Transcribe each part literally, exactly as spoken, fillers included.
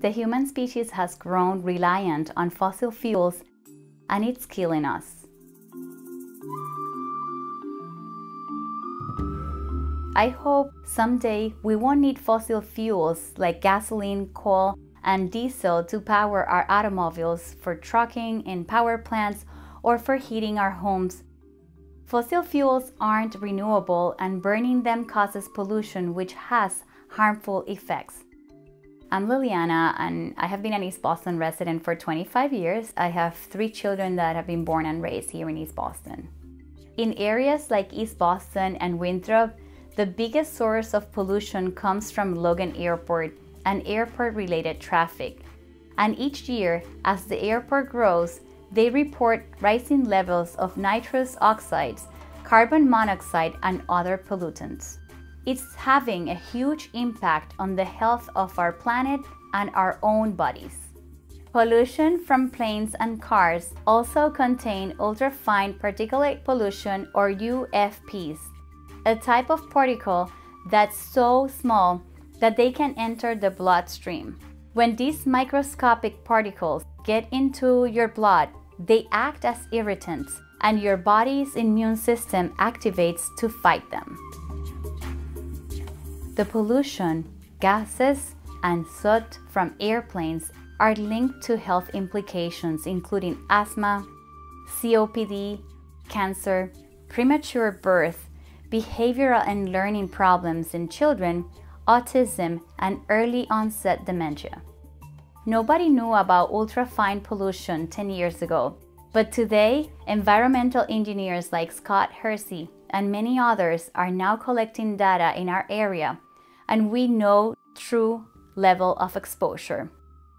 The human species has grown reliant on fossil fuels, and it's killing us. I hope someday we won't need fossil fuels like gasoline, coal, and diesel to power our automobiles, for trucking in power plants, or for heating our homes. Fossil fuels aren't renewable, and burning them causes pollution, which has harmful effects. I'm Liliana, and I have been an East Boston resident for twenty-five years. I have three children that have been born and raised here in East Boston. In areas like East Boston and Winthrop, the biggest source of pollution comes from Logan Airport and airport-related traffic. And each year, as the airport grows, they report rising levels of nitrous oxides, carbon monoxide, and other pollutants. It's having a huge impact on the health of our planet and our own bodies. Pollution from planes and cars also contain ultrafine particulate pollution, or U F Ps, a type of particle that's so small that they can enter the bloodstream. When these microscopic particles get into your blood, they act as irritants, and your body's immune system activates to fight them. The pollution, gases, and soot from airplanes are linked to health implications, including asthma, C O P D, cancer, premature birth, behavioral and learning problems in children, autism, and early onset dementia. Nobody knew about ultrafine pollution ten years ago, but today, environmental engineers like Scott Hersey and many others are now collecting data in our area, and we know true level of exposure.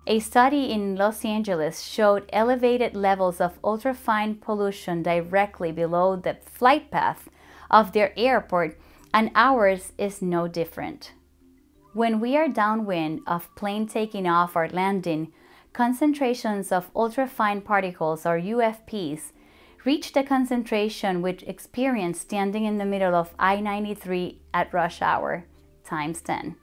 A study in Los Angeles showed elevated levels of ultrafine pollution directly below the flight path of their airport, and ours is no different. When we are downwind of plane taking off or landing, concentrations of ultrafine particles, or U F Ps, reach the concentration which experienced standing in the middle of I ninety-three at rush hour, times ten.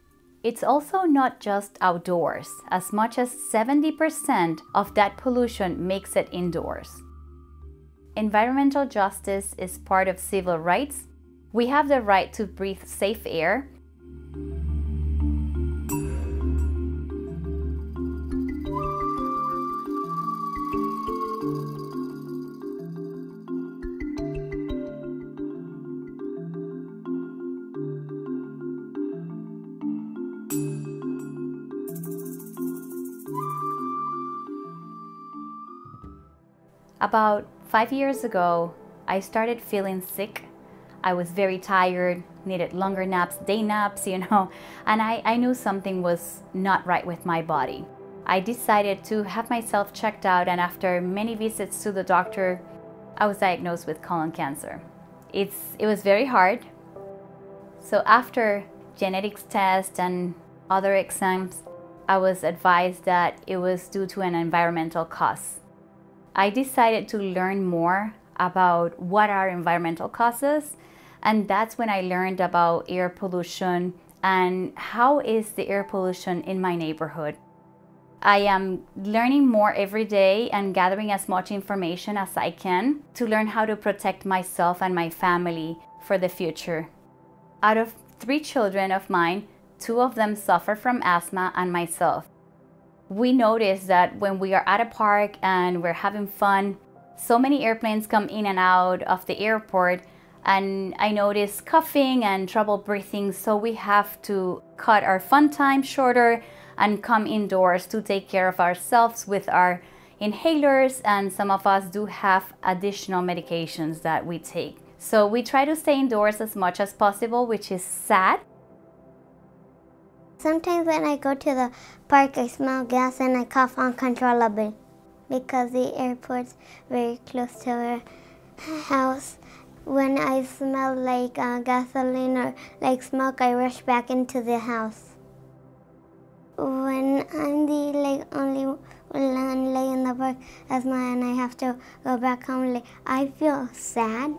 It's also not just outdoors. As much as seventy percent of that pollution makes it indoors. Environmental justice is part of civil rights. We have the right to breathe safe air, About five years ago, I started feeling sick. I was very tired, needed longer naps, day naps, you know, and I, I knew something was not right with my body. I decided to have myself checked out, and after many visits to the doctor, I was diagnosed with colon cancer. It's, it was very hard. So after genetics tests and other exams, I was advised that it was due to an environmental cause. I decided to learn more about what are environmental causes, and that's when I learned about air pollution and how is the air pollution in my neighborhood. I am learning more every day and gathering as much information as I can to learn how to protect myself and my family for the future. Out of three children of mine, two of them suffer from asthma, and myself. We notice that when we are at a park and we're having fun, so many airplanes come in and out of the airport, and I notice coughing and trouble breathing, so we have to cut our fun time shorter and come indoors to take care of ourselves with our inhalers, and some of us do have additional medications that we take. So we try to stay indoors as much as possible, which is sad. Sometimes when I go to the park, I smell gas and I cough uncontrollably because the airport's very close to our house. When I smell like uh, gasoline or like smoke, I rush back into the house. When I'm the like only one lay in the park, asthma, and I have to go back home, like, I feel sad.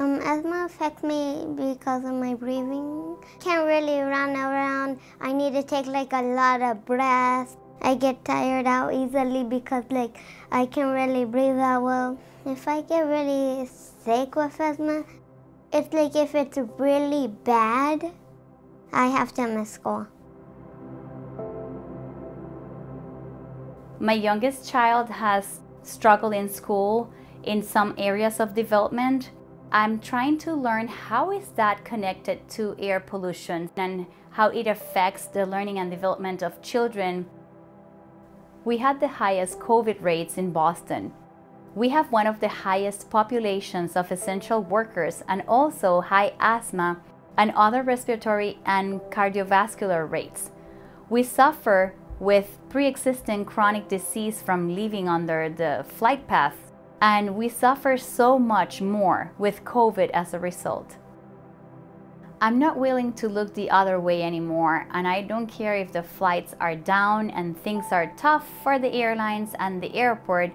Um, asthma affects me because of my breathing. Can't really run around. I need to take like a lot of breath. I get tired out easily because like I can't really breathe out well. If I get really sick with asthma, it's like if it's really bad, I have to miss school. My youngest child has struggled in school in some areas of development. I'm trying to learn how is that connected to air pollution and how it affects the learning and development of children. We had the highest COVID rates in Boston. We have one of the highest populations of essential workers and also high asthma and other respiratory and cardiovascular rates. We suffer with pre-existing chronic disease from living under the flight path, and we suffer so much more with COVID as a result. I'm not willing to look the other way anymore, and I don't care if the flights are down and things are tough for the airlines and the airport.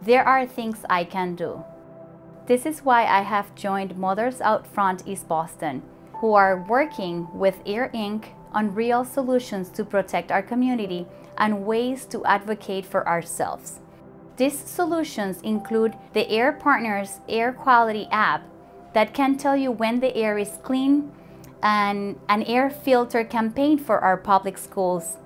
There are things I can do. This is why I have joined Mothers Out Front East Boston, who are working with Air Incorporated on real solutions to protect our community and ways to advocate for ourselves. These solutions include the Air Partners Air Quality app that can tell you when the air is clean, and an air filter campaign for our public schools.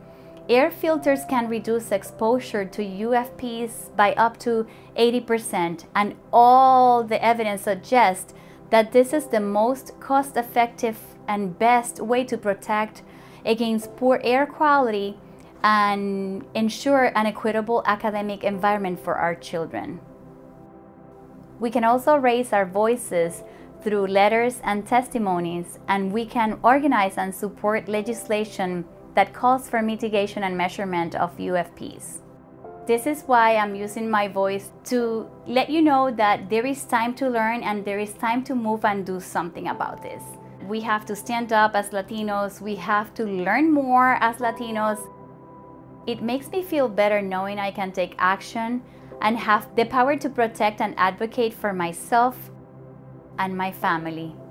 Air filters can reduce exposure to U F Ps by up to eighty percent, and all the evidence suggests that this is the most cost-effective and best way to protect against poor air quality and ensure an equitable academic environment for our children. We can also raise our voices through letters and testimonies, and we can organize and support legislation that calls for mitigation and measurement of U F Ps. This is why I'm using my voice to let you know that there is time to learn and there is time to move and do something about this. We have to stand up as Latinos. We have to learn more as Latinos. It makes me feel better knowing I can take action and have the power to protect and advocate for myself and my family.